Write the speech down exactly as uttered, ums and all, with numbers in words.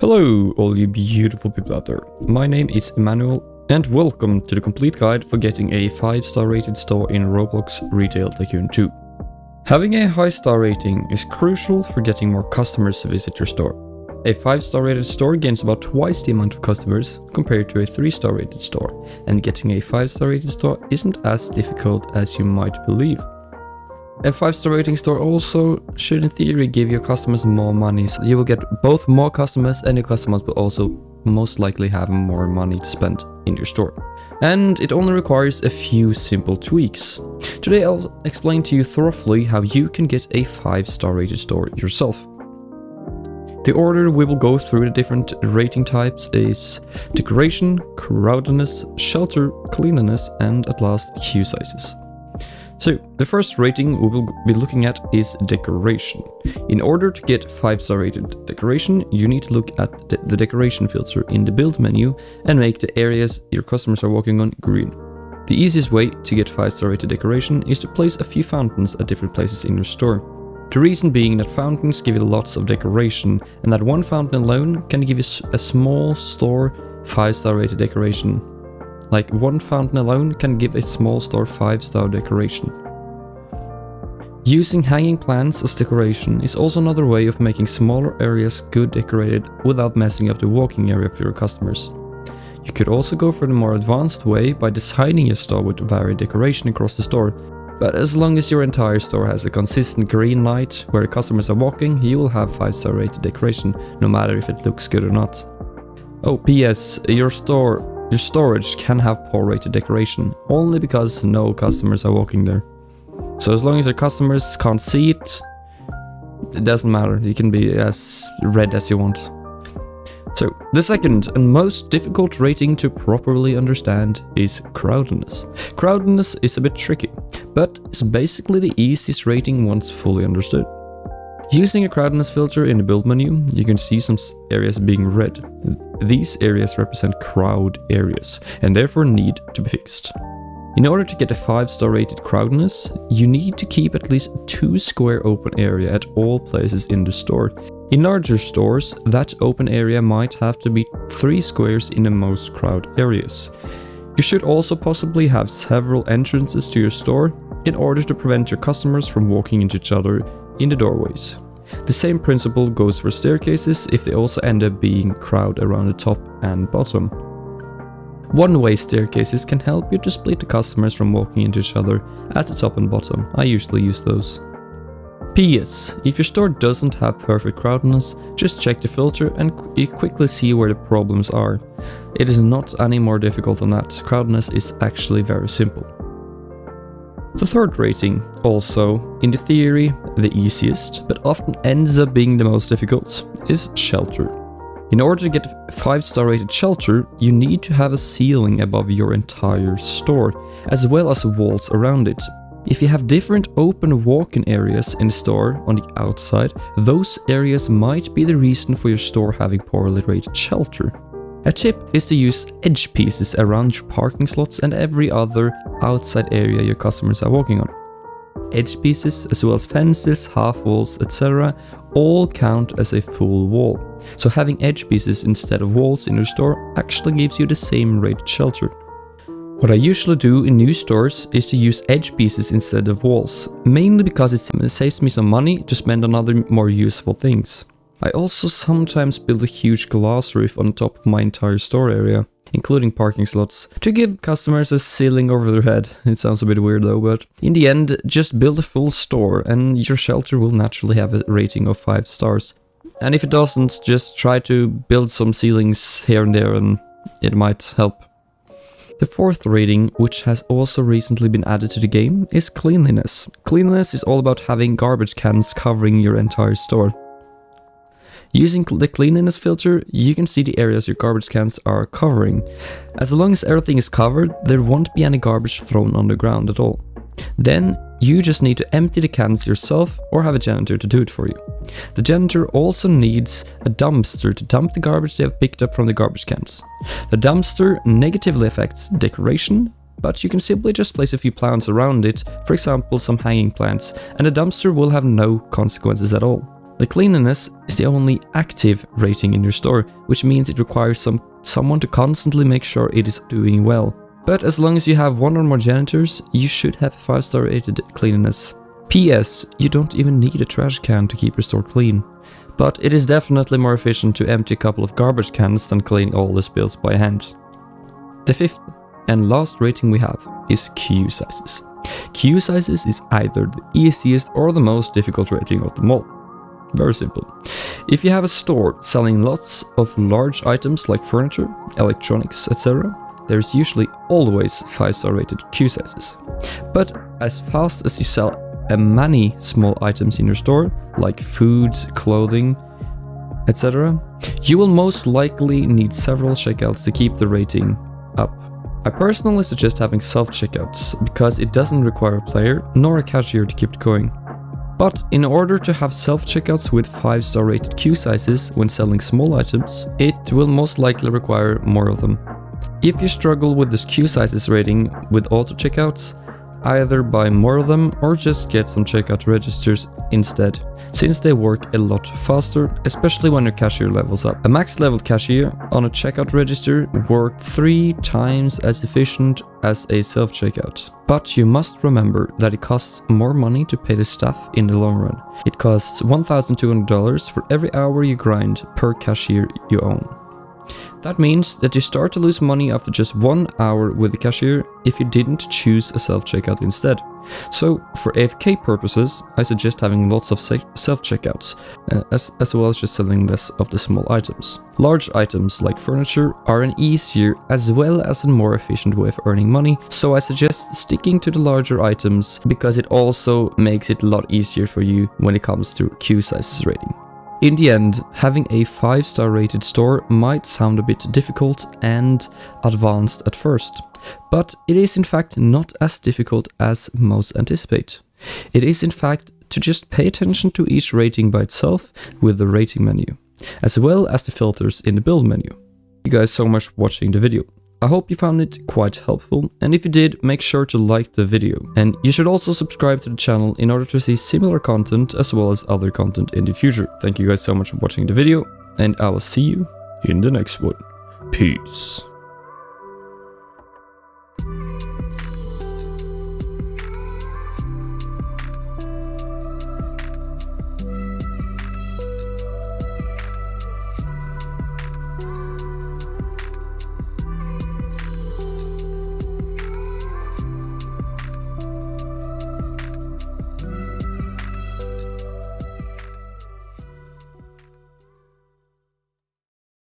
Hello all you beautiful people out there, my name is Emmanuel and welcome to the complete guide for getting a five star rated store in Roblox Retail Tycoon two. Having a high star rating is crucial for getting more customers to visit your store. A five star rated store gains about twice the amount of customers compared to a three star rated store, and getting a five star rated store isn't as difficult as you might believe. A five star rating store also should in theory give your customers more money, so you will get both more customers and your customers will also most likely have more money to spend in your store. And it only requires a few simple tweaks. Today I'll explain to you thoroughly how you can get a five star rated store yourself. The order we will go through the different rating types is decoration, crowdedness, shelter, cleanliness, and at last queue sizes. So, the first rating we will be looking at is decoration. In order to get five star rated decoration, you need to look at the, the decoration filter in the build menu and make the areas your customers are walking on green. The easiest way to get five star rated decoration is to place a few fountains at different places in your store. The reason being that fountains give you lots of decoration, and that one fountain alone can give you a small store five star rated decoration. Like, one fountain alone can give a small store five star decoration. Using hanging plants as decoration is also another way of making smaller areas good decorated without messing up the walking area for your customers. You could also go for the more advanced way by designing your store with varied decoration across the store, but as long as your entire store has a consistent green light where the customers are walking, you will have five star rated decoration, no matter if it looks good or not. Oh, P S, your store Your storage can have poor rated decoration, only because no customers are walking there. So as long as your customers can't see it, it doesn't matter, you can be as red as you want. So, the second and most difficult rating to properly understand is crowdedness. Crowdedness is a bit tricky, but it's basically the easiest rating once fully understood. Using a crowdedness filter in the build menu, you can see some areas being red. These areas represent crowd areas, and therefore need to be fixed. In order to get a five star rated crowdedness, you need to keep at least two square open area at all places in the store. In larger stores, that open area might have to be three squares in the most crowd areas. You should also possibly have several entrances to your store in order to prevent your customers from walking into each other in the doorways. The same principle goes for staircases if they also end up being crowd around the top and bottom. One-way staircases can help you to split the customers from walking into each other at the top and bottom. I usually use those. P S. If your store doesn't have perfect crowdedness, just check the filter and you quickly see where the problems are. It is not any more difficult than that. Crowdedness is actually very simple. The third rating, also in the theory the easiest, but often ends up being the most difficult, is shelter. In order to get a five star rated shelter, you need to have a ceiling above your entire store, as well as walls around it. If you have different open walk-in areas in the store on the outside, those areas might be the reason for your store having poorly rated shelter. A tip is to use edge pieces around your parking slots and every other outside area your customers are walking on. Edge pieces, as well as fences, half walls, et cetera, all count as a full wall. So having edge pieces instead of walls in your store actually gives you the same rated shelter. What I usually do in new stores is to use edge pieces instead of walls, mainly because it saves me some money to spend on other more useful things. I also sometimes build a huge glass roof on top of my entire store area, including parking slots, to give customers a ceiling over their head. It sounds a bit weird though, but in the end, just build a full store and your shelter will naturally have a rating of five stars. And if it doesn't, just try to build some ceilings here and there and it might help. The fourth rating, which has also recently been added to the game, is cleanliness. Cleanliness is all about having garbage cans covering your entire store. Using the cleanliness filter, you can see the areas your garbage cans are covering. As long as everything is covered, there won't be any garbage thrown on the ground at all. Then, you just need to empty the cans yourself or have a janitor to do it for you. The janitor also needs a dumpster to dump the garbage they have picked up from the garbage cans. The dumpster negatively affects decoration, but you can simply just place a few plants around it, for example some hanging plants, and the dumpster will have no consequences at all. The cleanliness is the only active rating in your store, which means it requires some someone to constantly make sure it is doing well. But as long as you have one or more janitors, you should have five star rated cleanliness. P S. You don't even need a trash can to keep your store clean. But it is definitely more efficient to empty a couple of garbage cans than cleaning all the spills by hand. The fifth and last rating we have is Q sizes. Q sizes is either the easiest or the most difficult rating of them all. Very simple. If you have a store selling lots of large items like furniture, electronics, et cetera, there is usually always five star rated Q sizes. But as fast as you sell many small items in your store, like foods, clothing, et cetera, you will most likely need several checkouts to keep the rating up. I personally suggest having self-checkouts, because it doesn't require a player nor a cashier to keep it going. But in order to have self-checkouts with five star rated Q sizes when selling small items, it will most likely require more of them. If you struggle with this Q sizes rating with auto-checkouts, either buy more of them or just get some checkout registers instead, since they work a lot faster, especially when your cashier levels up. A max leveled cashier on a checkout register works three times as efficient as a self-checkout. But you must remember that it costs more money to pay the staff in the long run. It costs one thousand two hundred dollars for every hour you grind per cashier you own. That means that you start to lose money after just one hour with the cashier if you didn't choose a self-checkout instead. So for A F K purposes, I suggest having lots of self-checkouts, uh, as, as well as just selling less of the small items. Large items like furniture are an easier as well as a more efficient way of earning money, so I suggest sticking to the larger items because it also makes it a lot easier for you when it comes to Q sizes rating. In the end, having a five star rated store might sound a bit difficult and advanced at first, but it is in fact not as difficult as most anticipate. It is in fact to just pay attention to each rating by itself with the rating menu, as well as the filters in the build menu. Thank you guys so much for watching the video. I hope you found it quite helpful, and if you did, make sure to like the video. And you should also subscribe to the channel in order to see similar content as well as other content in the future. Thank you guys so much for watching the video, and I will see you in the next one. Peace.